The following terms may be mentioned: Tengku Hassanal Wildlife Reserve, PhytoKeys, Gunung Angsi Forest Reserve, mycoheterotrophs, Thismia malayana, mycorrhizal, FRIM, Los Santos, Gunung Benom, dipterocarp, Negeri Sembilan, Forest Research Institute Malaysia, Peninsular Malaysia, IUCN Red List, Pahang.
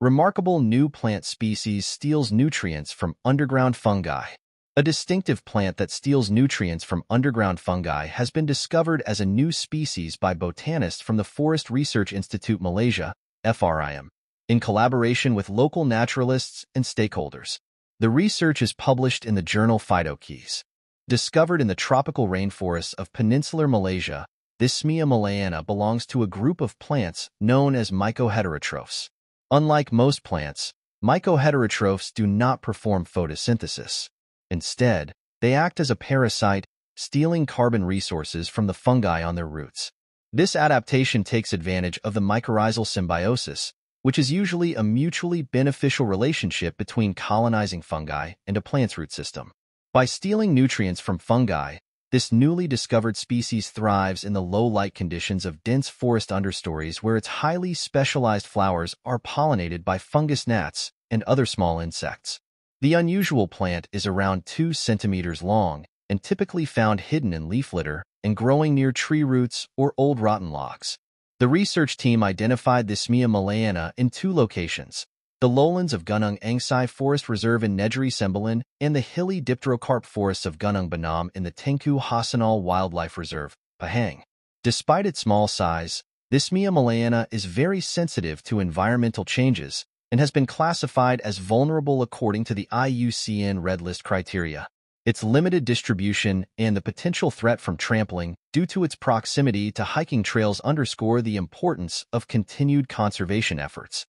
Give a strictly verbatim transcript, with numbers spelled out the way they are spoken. remarkable new plant species steals nutrients from underground fungi. A distinctive plant that steals nutrients from underground fungi has been discovered as a new species by botanists from the Forest Research Institute Malaysia, F R I M, in collaboration with local naturalists and stakeholders. The research is published in the journal PhytoKeys. Discovered in the tropical rainforests of Peninsular Malaysia, Thismia malayana belongs to a group of plants known as mycoheterotrophs. Unlike most plants, mycoheterotrophs do not perform photosynthesis. Instead, they act as a parasite, stealing carbon resources from the fungi on their roots. This adaptation takes advantage of the mycorrhizal symbiosis, which is usually a mutually beneficial relationship between colonizing fungi and a plant's root system. By stealing nutrients from fungi, this newly discovered species thrives in the low-light conditions of dense forest understories where its highly specialized flowers are pollinated by fungus gnats and other small insects. The unusual plant is around two centimeters long and typically found hidden in leaf litter and growing near tree roots or old rotten logs. The research team identified Thismia malayana in two locations, the lowlands of Gunung Angsi Forest Reserve in Negeri Sembilan and the hilly dipterocarp forests of Gunung Benom in the Tengku Hassanal Wildlife Reserve, Pahang. Despite its small size, Thismia malayana is very sensitive to environmental changes and has been classified as vulnerable according to the I U C N Red List criteria. Its limited distribution and the potential threat from trampling due to its proximity to hiking trails underscore the importance of continued conservation efforts.